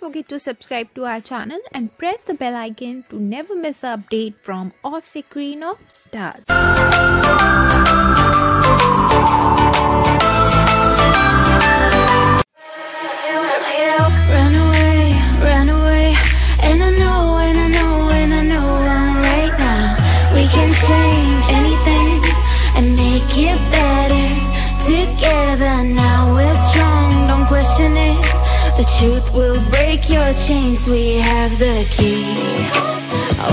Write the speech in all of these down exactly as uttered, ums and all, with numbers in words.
don't forget to subscribe to our channel and press the bell icon to never miss an update from Off Screen of Stars. The truth will break your chains, we have the key.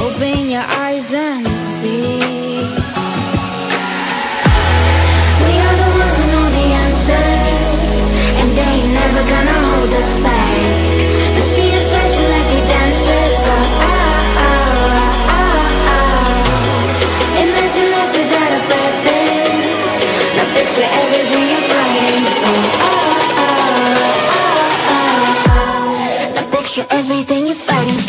Open your eyes and see. We are the ones who know the answers, and they ain't never gonna hold us back. They see us rising like we dancers. Oh, oh, oh, oh, oh. Imagine life without a purpose. Now picture everything you're fighting for. Everything you're fighting for.